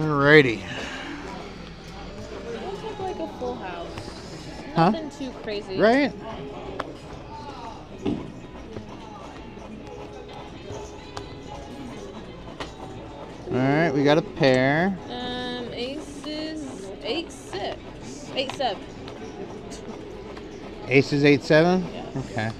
Alrighty. It looks like a full house. Huh? Nothing too crazy. Right? Alright, we got a pair. Aces 8-6. 8-7. Aces 8-7? Yes. Okay.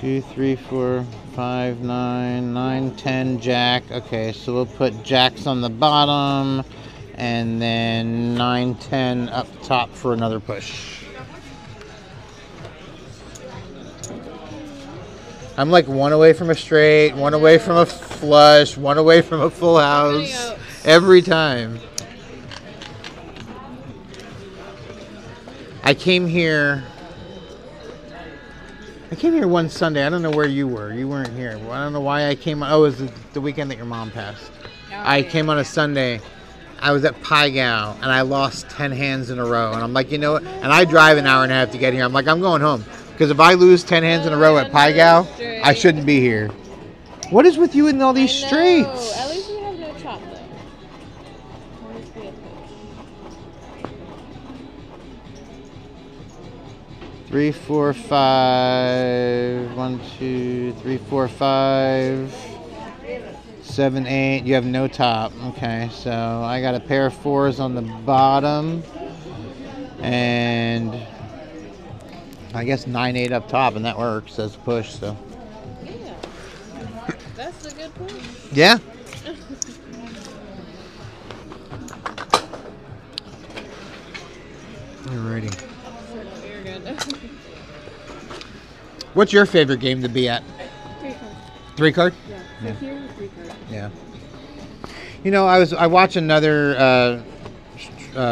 2, 3, 4, 5, 9, 9, 10, jack. Okay, so we'll put jacks on the bottom and then 9, 10 up top for another push. I'm like one away from a straight, one away from a flush, one away from a full house every time. I came here one Sunday. I don't know where you were. You weren't here. I don't know why I came. Oh, it was the weekend that your mom passed. Oh, I came on a Sunday. I was at Pai-Gow, and I lost 10 hands in a row. And I'm like, you know what? And I drive an hour and a half to get here. I'm like, I'm going home. Because if I lose 10 hands in a row at Pai-Gow, I shouldn't be here. What is with you in all these streets? At least we have no chop, though. Three, four, five. 1, 2, 3, 4, 5. 7, 8. You have no top. Okay, so I got a pair of fours on the bottom, and I guess 9, 8 up top, and that works as a push. So yeah, that's a good push. Yeah. Alrighty. What's your favorite game to be at? 3 card. 3 card? Yeah. Yeah. Here with 3 card. Yeah. You know, I watch another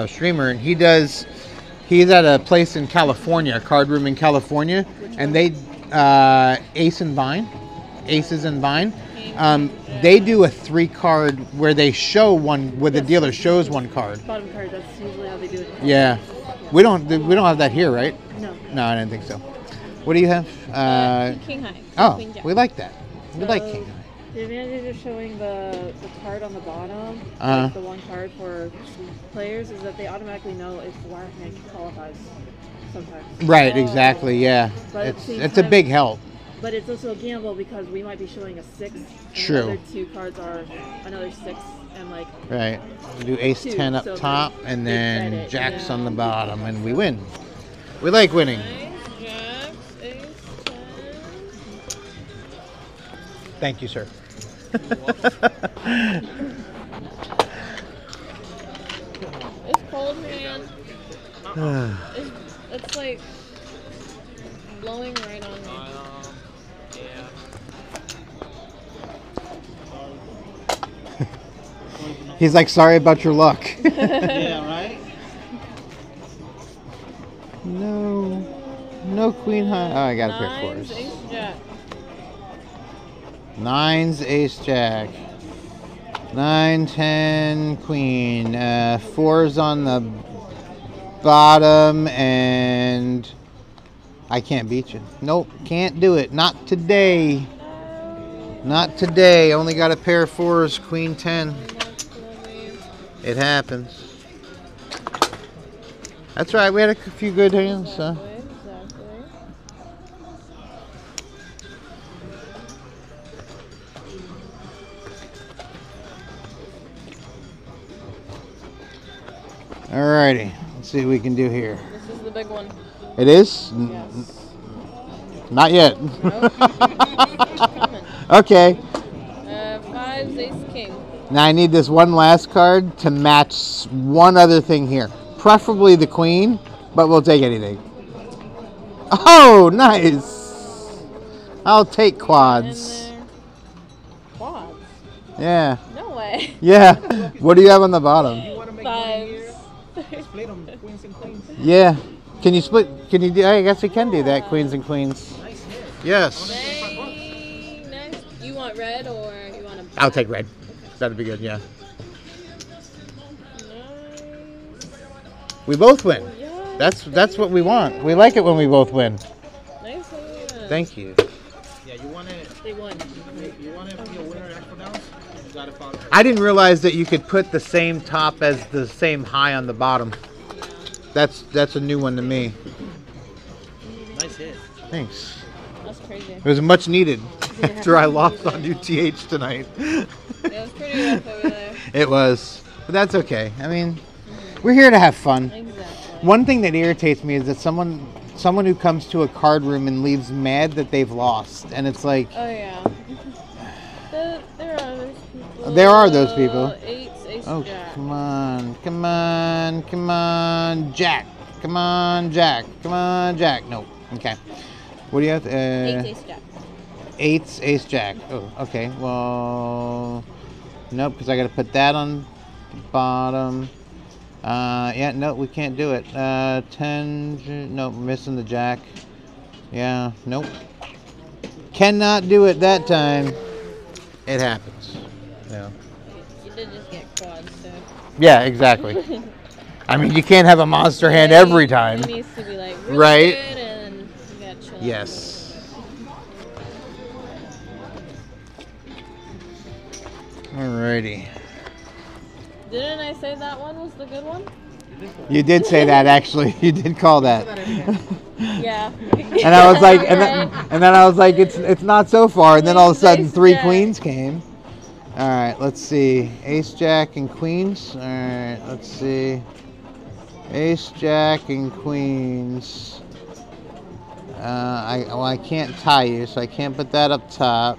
streamer, and he's at a place in California, a card room in California, and they Aces and Vine. They do a 3 card where they show one, where the dealer shows one card. Bottom card. That's usually how they do it. Yeah. We don't have that here, right? No. No, I didn't think so. What do you have? King High. Oh, we like that. We like King High. The advantage of showing the card on the bottom, like the one card for players, is that they automatically know if Blackjack qualifies sometimes. Right, exactly, yeah. But it's a big help. But it's also a gamble because we might be showing a 6. True. And the other 2 cards are another 6 and like. Right. We do ace 10 up top and then jacks on the bottom, and we win. We like winning. Thank you, sir. It's cold, man. It's like blowing right on me. Yeah. He's like, sorry about your luck. Yeah, right? No. No queen high. Oh, I got a pair of fours. Ace jack. 9's ace jack. 9, 10 queen. 4's on the bottom, and I can't beat you. Nope, can't do it. Not today. Not today. Only got a pair of 4's. Queen 10. It happens. That's right. We had a few good hands. Huh? Alrighty, let's see what we can do here. This is the big one. It is? Yes. Not yet. Nope. Okay. 5's ace king. Now I need this one last card to match one other thing here. Preferably the queen, but we'll take anything. Oh, nice. I'll take quads. Quads? Yeah. No way. Yeah. What do you have on the bottom? 5s. Split them, queens and queens. Yeah. Can you split? Can you do? I guess we can do that, queens and queens. Nice. Yes. Very nice. You want red or you want a black? I'll take red. Okay. That'd be good, yeah. Nice. We both win. Oh, yeah. That's what we want. We like it when we both win. Nice. Thank you. Yeah, you want it. They won. You want it to be a winner. I didn't realize that you could put the same top as the same high on the bottom. That's a new one to me. Nice hit. Thanks. That's crazy. It was much needed after I lost on UTH tonight. It was pretty rough over there. It was. But that's okay. I mean, we're here to have fun. Exactly. One thing that irritates me is that someone who comes to a card room and leaves mad that they've lost, and it's like, oh yeah, there are those people. There are those people. Eights, oh, jack. Come on, come on, come on, Jack. Come on, Jack. Come on, Jack. No, okay. What do you have? Eights, ace, jack. Eights, ace, jack. Oh, okay. Well, nope, because I got to put that on the bottom. Yeah, no, we can't do it. 10, nope, missing the jack. Yeah, nope. Cannot do it that time. It happens. Yeah. You did just get quads, so. Yeah, exactly. I mean, you can't have a monster hand every time. It needs to be like really right? Good and you gotta chill. Yes. Alrighty. Didn't I say that one was the good one? You did say that, actually. You did call that. Yeah. And I was like, and then I was like, it's not so far. And then all of a sudden, three queens came. All right, let's see. Ace, jack, and queens. All right, let's see. Ace, jack, and queens. I can't tie you, so I can't put that up top.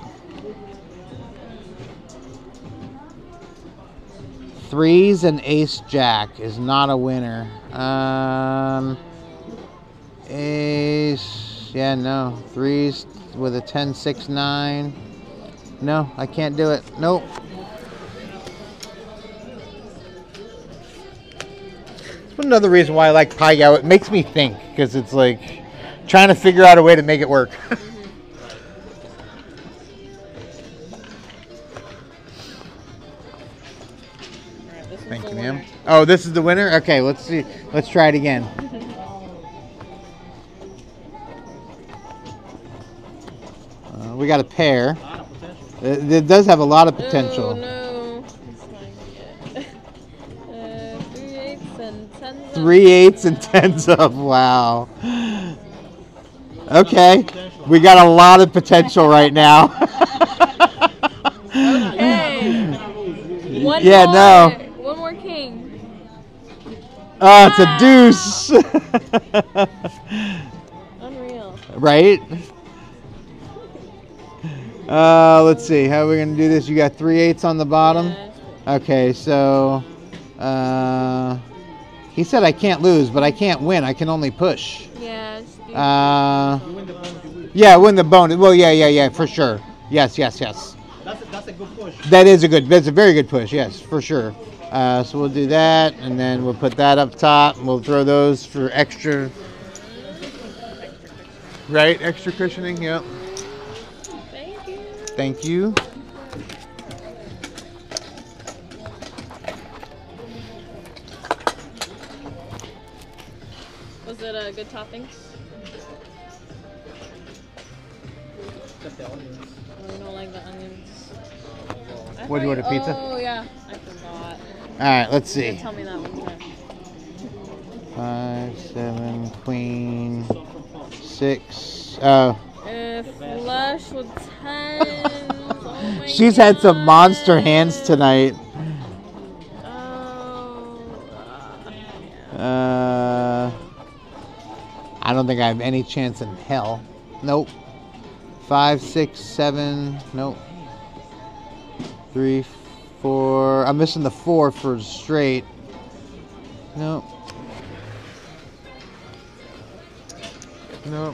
3s and ace jack is not a winner. Ace, yeah, no. 3s with a 10, 6, 9. No, I can't do it. Nope. That's another reason why I like Pai-Gow. It makes me think, because it's like trying to figure out a way to make it work. Thank you, ma'am. Oh, this is the winner? Okay, let's see. Let's try it again. We got a pair. It does have a lot of potential. No. 3/8 and 10s. 3/8 and 10s up. Wow. Okay. We got a lot of potential right now. Okay. One yeah, more. No. Oh, it's a deuce. Unreal. Right? Let's see. How are we going to do this? You got 3/8 on the bottom? Okay, so... he said I can't lose, but I can't win. I can only push. Yeah. Yeah, win the bonus. Well, yeah, for sure. Yes. That's a good push. That's a very good push, yes, for sure. So we'll do that, and then we'll put that up top, and we'll throw those for extra, right? Extra cushioning, yep. Thank you. Thank you. Was it a good topping? Except the onions. I don't like the onions. What do you order, pizza? Oh, yeah. I forgot. All right, let's see. Tell me that one time. 5, 7, queen, 6. Oh. Flush with 10. Oh my She's God. Had some monster hands tonight. Oh. I don't think I have any chance in hell. Nope. 5, 6, 7. Nope. 3, 4. I'm missing the 4 for straight. Nope,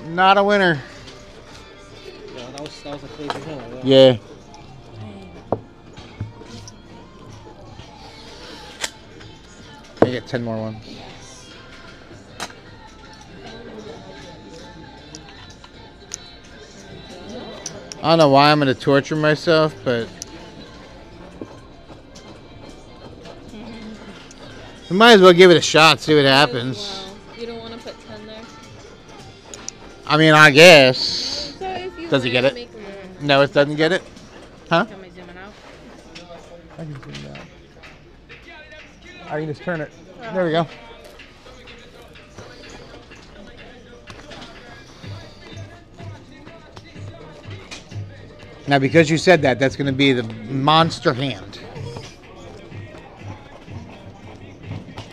not a winner. Yeah, that was a crazy hill. Yeah. I get 10 more ones. Yes. I don't know why I'm gonna torture myself, but. We might as well give it a shot, see what happens. You don't want to put 10 there? I mean, I guess. So does it get it? No, it doesn't get it? Huh? I can zoom that. I can just turn it. There we go. Now, because you said that, that's going to be the monster hand.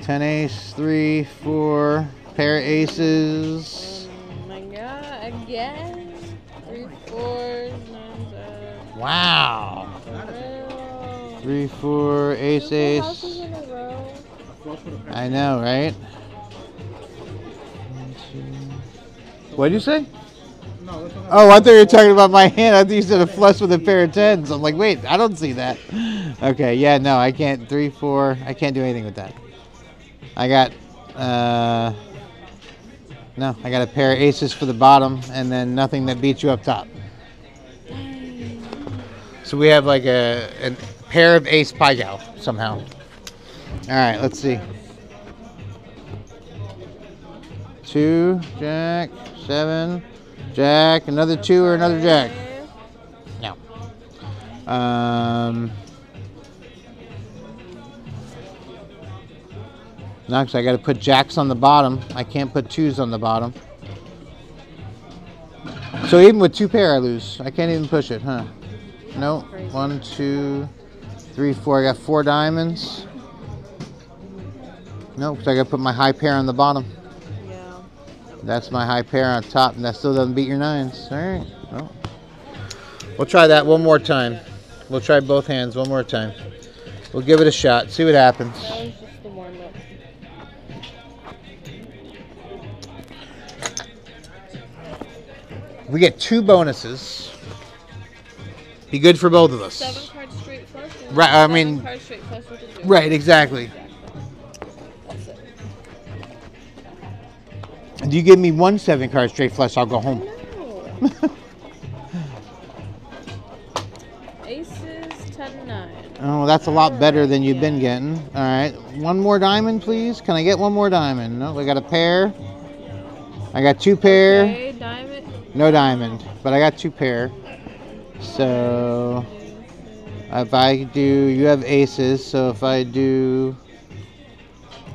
10 ace, 3, 4, pair of aces. Oh my god, again? 3, 4, wow. 3, 4, ace, ace. I know, right? What did you say? Oh, I thought you were talking about my hand. I thought you said a flush with a pair of tens. I'm like, wait, I don't see that. Okay, yeah, no, I can't. 3, 4, I can't do anything with that. I got, no, I got a pair of aces for the bottom, and then nothing that beats you up top. So we have like a pair of ace Pai-Gow somehow. All right, let's see. 2, jack, 7. Jack, another 2 or another jack? No. No, because I got to put jacks on the bottom. I can't put 2s on the bottom. So even with 2 pair, I lose. I can't even push it, huh? No. Nope. 1, 2, 3, 4. I got 4 diamonds. No, nope, because I got to put my high pair on the bottom. That's my high pair on top, and that still doesn't beat your 9s. All right. Well, we'll try that one more time. We'll try both hands one more time. We'll give it a shot. See what happens. That was just the warm-up. We get 2 bonuses. Be good for both of us. 7-card straight flush. Right. I mean. 7-card straight flush with a 0. Right. Exactly. You give me 1 7-card straight flush, I'll go home. No. Aces, 10, 9. Oh, that's a lot better than you've been getting. All right, 1 more diamond, please. Can I get 1 more diamond? No, I got a pair. I got 2 pair. Okay, diamond. No diamond, but I got 2 pair. So if I do, you have aces. So if I do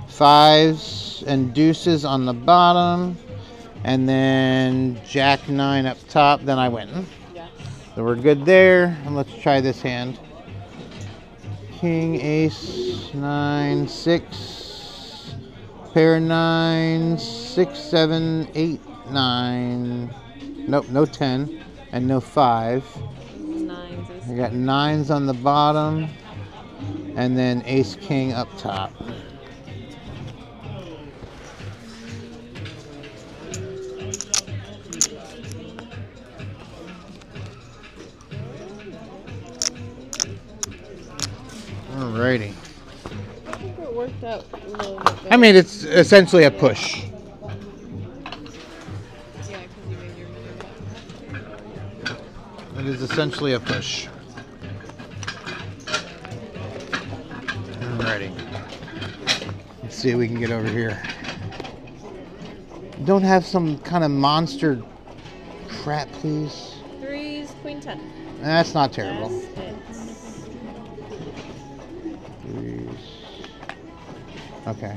5s. And deuces on the bottom, and then jack 9 up top, then I win. Yeah. So we're good there. And let's try this hand. King, ace, 9, 6, pair 9, 6, 7, 8, 9. Nope, no 10 and no 5. I got 9s on the bottom, and then ace king up top. Alrighty. I think it worked out a little bit better. I mean, it's essentially a push. Yeah, because you made your money. It is essentially a push. Alrighty. Let's see if we can get over here. Don't have some kind of monster crap, please. 3s, queen 10. That's not terrible. Yes. Okay.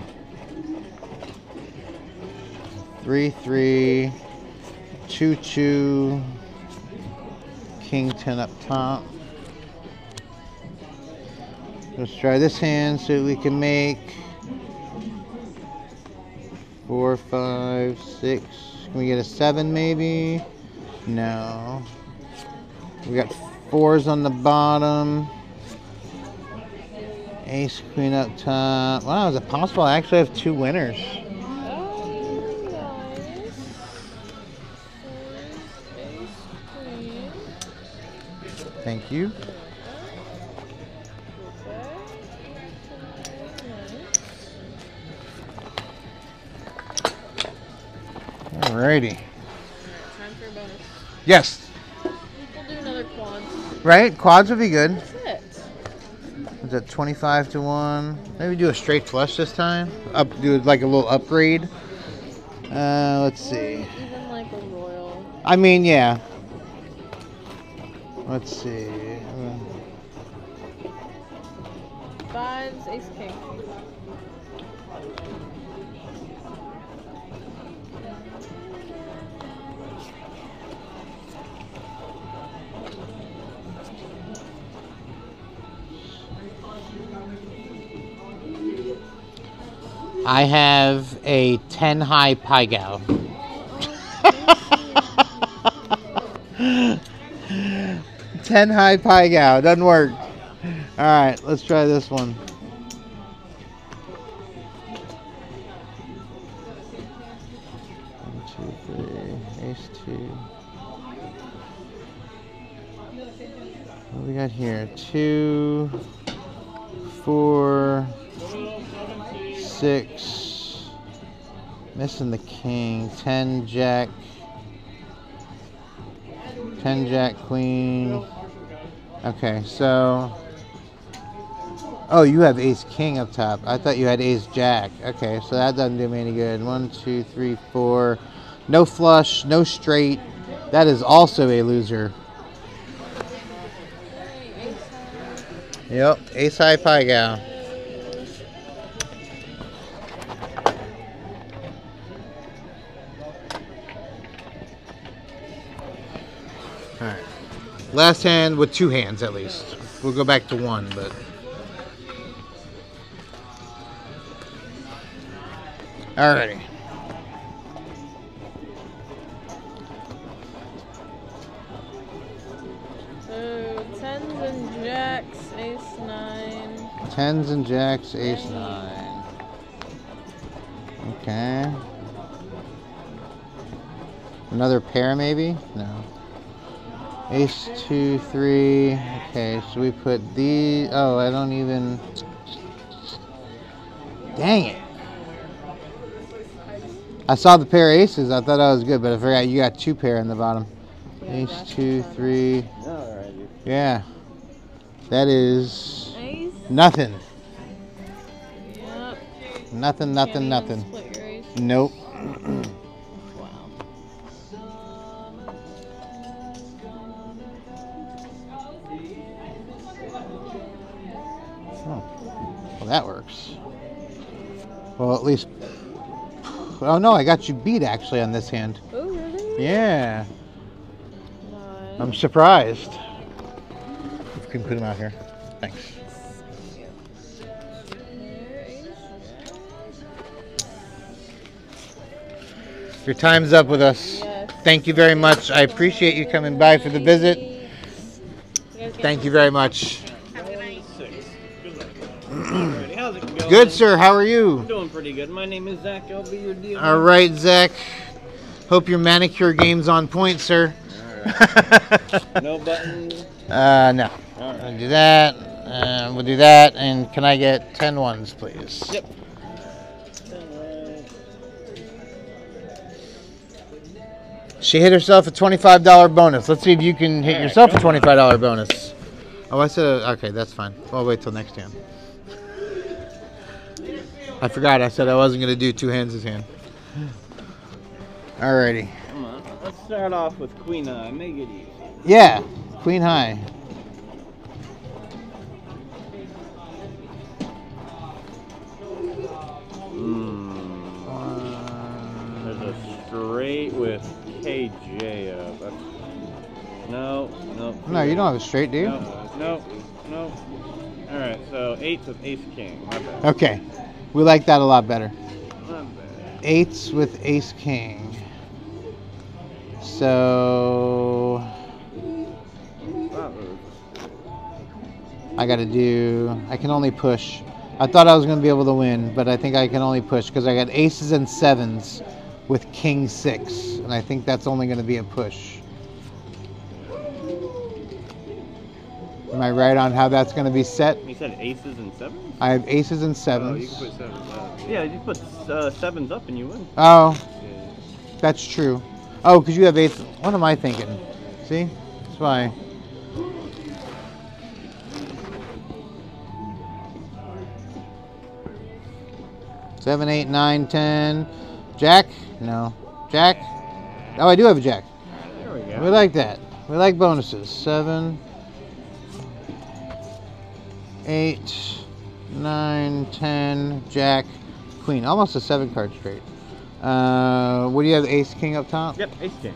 3, 3, 2, 2, king 10 up top. Let's try this hand so we can make 4, 5, 6. Can we get a 7 maybe? No. We got 4s on the bottom. Ace queen up top. Wow, is it possible I actually have 2 winners? Oh, nice. Thank you. Alrighty. Time for a bonus. Yes. We'll do another quad. Right? Quads would be good. That's it. Is it 25 to 1? Maybe do a straight flush this time. Do like a little upgrade. Let's see. Even like a royal. I mean, yeah. Let's see. Fives, ace king. I have a 10 high Pai-Gow. Ten high Pai-Gow doesn't work. All right, let's try this one. One, two, three, ace two. What do we got here? 2, 4, 6. Missing the king. 10 jack. 10 jack queen. Okay, so oh, you have ace king up top. I thought you had ace jack. Okay, so that doesn't do me any good. 1, 2, 3, 4. No flush, no straight. That is also a loser. Yep, ace high Pai-Gow. All right. Last hand with two hands at least. We'll go back to one, but alrighty. So tens and jacks, ace nine. Tens and jacks, ace nine. Okay. Another pair maybe? No. Ace 2, 3. Okay, so we put these. Oh, I don't even. Dang it! I saw the pair of aces. I thought I was good, but I forgot you got two pair in the bottom. Ace 2, 3. Yeah, that is nothing. Nothing. Nothing. Nothing. Nope. Oh, well, that works. Well, at least. Oh no, I got you beat actually on this hand. Oh really? Yeah. Nice. I'm surprised. If you can put him out here. Thanks. Your time's up with us. Yes. Thank you very much. I appreciate you coming by for the visit. Thank you very much. Good, sir. How are you? I'm doing pretty good. My name is Zach. I'll be your dealer. All right, Zach. Hope your manicure game's on point, sir. All right. No buttons? No. All right. We'll do that. We'll do that. And can I get 10 ones, please? Yep. She hit herself a $25 bonus. Let's see if you can hit yourself a $25 bonus. Oh, I said, okay, that's fine. I'll wait till next time. I forgot. I said I wasn't going to do two hands this hand. Alrighty. Come on. Let's start off with queen high. Make it easy. Yeah. Queen high. There's a straight with KJ up. No. No. No, you don't have a straight, do you? No. No. No. Alright, so eights with ace king. My bad. Okay. We like that a lot better. Eights with ace king. So I gotta do. I can only push. I thought I was gonna be able to win, but I think I can only push because I got aces and sevens with king six, and I think that's only gonna be a push. Am I right on how that's going to be set? You said aces and sevens? I have aces and sevens. Oh, you can put sevens up. Yeah, you put sevens up and you win. Oh, yeah. That's true. Oh, because you have eights. What am I thinking? See? That's why. Seven, eight, nine, 10. Jack? No. Jack? Oh, I do have a jack. There we go. We like that. We like bonuses. 7... 8 9, 10, jack, queen. Almost a 7-card straight. What do you have? Ace, king up top? Yep, ace, king.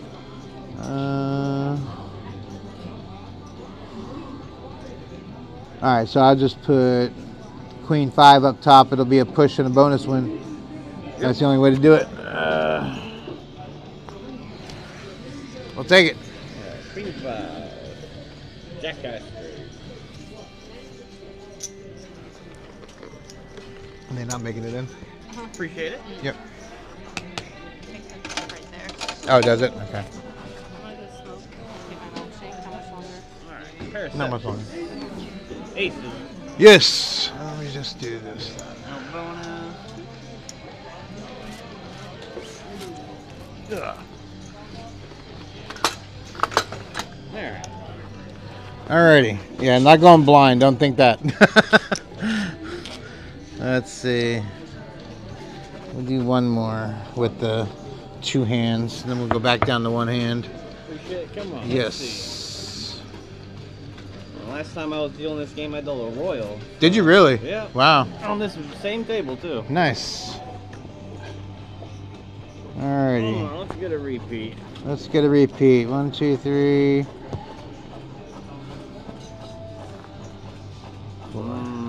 Alright, so I'll just put queen 5 up top. It'll be a push and a bonus win. Yep. That's the only way to do it. We'll take it. Queen 5. Jack high straight. And they're not making it in. Appreciate it. Yep. Oh, does it? Okay. Not much longer. Aces. Yes. Let me just do this. No bonus. Ugh. There. Alrighty. Yeah, not going blind. Don't think that. Let's see. We'll do one more with the two hands, and then we'll go back down to one hand. Come on. Yes. Last time I was dealing this game, I dealt a royal. Did you really? Yeah. Wow. On this same table, too. Nice. Alrighty. Hold on, let's get a repeat. Let's get a repeat. 1, 2, 3.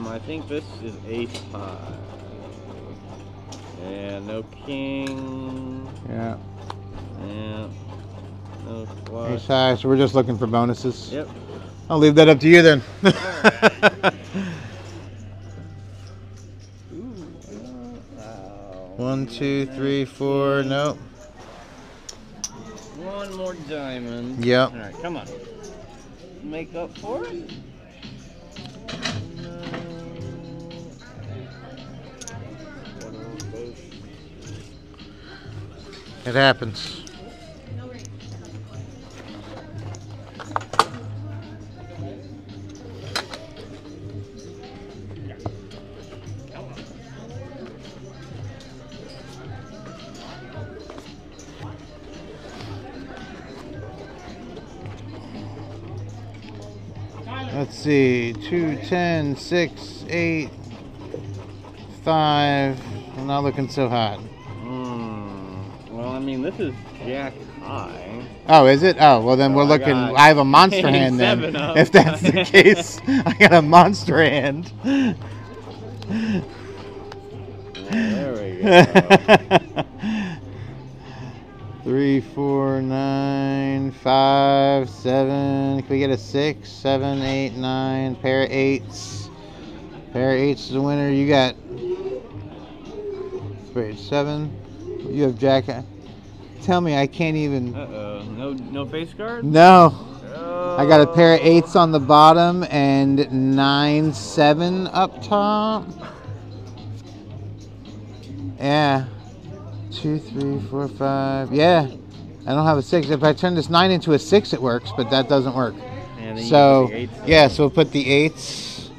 I think this is ace high. Yeah, no king. Yeah. Yeah. No flush. Ace high, so we're just looking for bonuses. Yep. I'll leave that up to you then. All right. Ooh, oh, 1, 2, 3, 4. Nope. One more diamond. Yep. All right, come on. Make up for it. It happens. Let's see, 2, 10, 6, 8, 5. I'm not looking so hot. Well, I mean, this is jack high. Oh, is it? Oh, well, then we're looking. I have a monster hand then. Up. If that's the case, I got a monster hand. There we go. 3, 4, 9, 5, 7. Can we get a 6, 7, 8, 9? Pair of 8s. Pair of 8s is the winner. You got. Wait, 7. You have jack. Tell me, I can't even. No face guard. No. I got a pair of 8s on the bottom and 9, 7 up top. Yeah. 2, 3, 4, 5. Yeah. I don't have a 6. If I turn this 9 into a 6, it works, but that doesn't work. So, yeah, so we'll put the 8s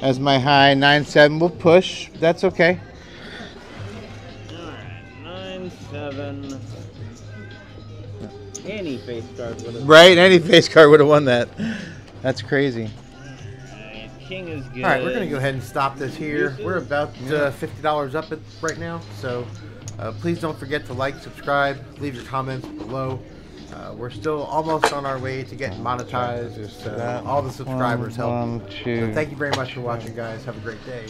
as my high. 9, 7. We'll push. That's okay. All right. 9, 7. Any face card would have won. Right? Any face card would have won that. That's crazy. King is good. All right, we're going to go ahead and stop this here. We're about $50 up right now, so... please don't forget to like, subscribe, leave your comments below. We're still almost on our way to getting monetized. All the subscribers help. So thank you very much for watching, guys. Have a great day.